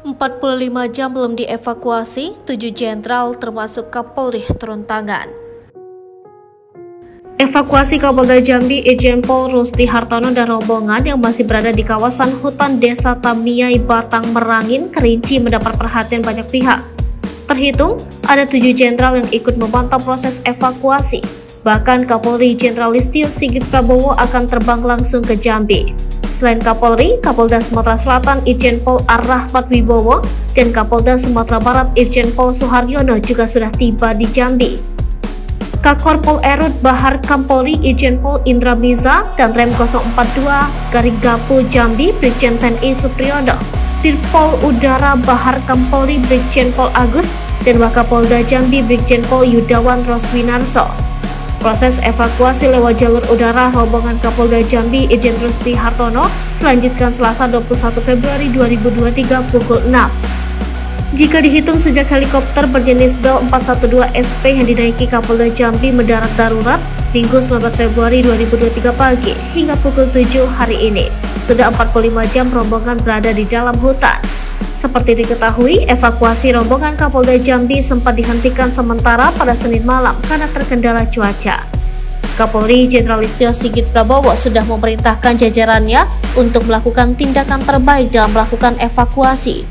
45 jam belum dievakuasi, 7 jenderal termasuk Kapolri turun tangan. Evakuasi Kapolda Jambi, Irjen Pol Rusdi Hartono dan rombongan yang masih berada di kawasan hutan desa Tamiai, Batang Merangin, Kerinci mendapat perhatian banyak pihak. Terhitung, ada 7 jenderal yang ikut memantau proses evakuasi. Bahkan Kapolri Jenderal Listyo Sigit Prabowo akan terbang langsung ke Jambi. Selain Kapolri, Kapolda Sumatera Selatan Irjen Pol Ar Rahmat Wibowo dan Kapolda Sumatera Barat Irjen Pol Soeharyono juga sudah tiba di Jambi. Kakor Pol Erut Bahar Kampolri Irjen Pol Indramisa dan Rem 042 Garigapu Jambi Brigjen Teni Supriyono, Dirpol Udara Bahar Kampolri Brigjen Pol Agus dan Wakapolda Jambi Brigjen Pol Yudawan Roswinarno. Proses evakuasi lewat jalur udara rombongan Kapolda Jambi Irjen Rusdi Hartono dilanjutkan Selasa 21 Februari 2023 pukul 6. Jika dihitung sejak helikopter berjenis Bell 412 SP yang dinaiki Kapolda Jambi mendarat darurat Minggu 19 Februari 2023 pagi hingga pukul 7 hari ini, sudah 45 jam rombongan berada di dalam hutan. Seperti diketahui, evakuasi rombongan Kapolda Jambi sempat dihentikan sementara pada Senin malam karena terkendala cuaca. Kapolri Jenderal Listyo Sigit Prabowo sudah memerintahkan jajarannya untuk melakukan tindakan terbaik dalam melakukan evakuasi.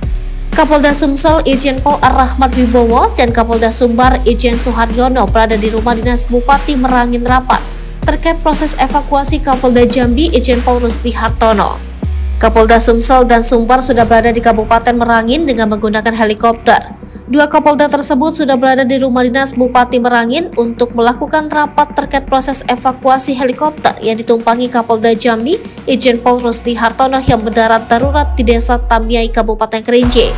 Kapolda Sumsel Irjen Pol Ar Rahmat Wibowo dan Kapolda Sumbar Irjen Soeharyono berada di rumah dinas Bupati Merangin rapat terkait proses evakuasi Kapolda Jambi Irjen Pol Rusdi Hartono. Kapolda Sumsel dan Sumbar sudah berada di Kabupaten Merangin dengan menggunakan helikopter. 2 Kapolda tersebut sudah berada di rumah dinas Bupati Merangin untuk melakukan rapat terkait proses evakuasi helikopter yang ditumpangi Kapolda Jambi, Irjen Pol Rusdi Hartono yang mendarat darurat di Desa Tamiai, Kabupaten Kerinci.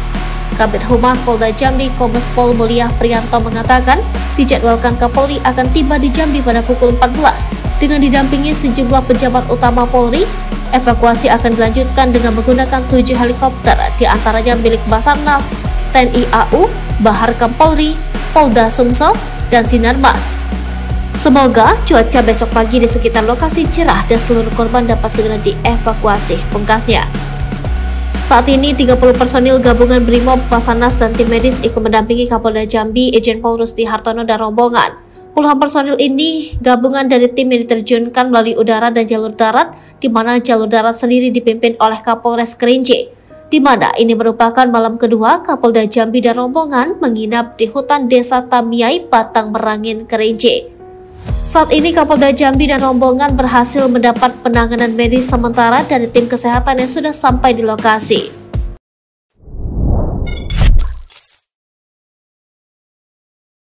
Kabit Humas Polda Jambi, Kombes Pol Mulia Prianto mengatakan, dijadwalkan Kapolri akan tiba di Jambi pada pukul 14 dengan didampingi sejumlah pejabat utama Polri. Evakuasi akan dilanjutkan dengan menggunakan 7 helikopter, diantaranya milik Basarnas, TNI AU, Bahar Kampolri, Polda Sumsel, dan Sinarmas. Semoga cuaca besok pagi di sekitar lokasi cerah dan seluruh korban dapat segera dievakuasi, pungkasnya. Saat ini 30 personil gabungan BRIMOB, Basarnas, dan tim medis ikut mendampingi Kapolda Jambi, Irjen Pol Rusdi Hartono dan rombongan. Puluhan personil ini gabungan dari tim yang diterjunkan melalui udara dan jalur darat, di mana jalur darat sendiri dipimpin oleh Kapolres Kerinci, di mana ini merupakan malam kedua Kapolda Jambi dan rombongan menginap di hutan desa Tamiai, Batang Merangin, Kerinci. Saat ini Kapolda Jambi dan rombongan berhasil mendapat penanganan medis sementara dari tim kesehatan yang sudah sampai di lokasi.